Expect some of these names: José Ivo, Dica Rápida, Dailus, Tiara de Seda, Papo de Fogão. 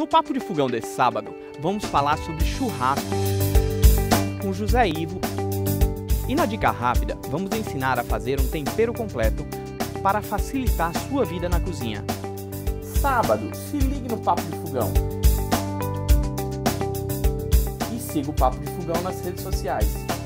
No Papo de Fogão desse sábado, vamos falar sobre churrasco com José Ivo. E na dica rápida, vamos ensinar a fazer um tempero completo para facilitar sua vida na cozinha. Sábado, se ligue no Papo de Fogão. E siga o Papo de Fogão nas redes sociais.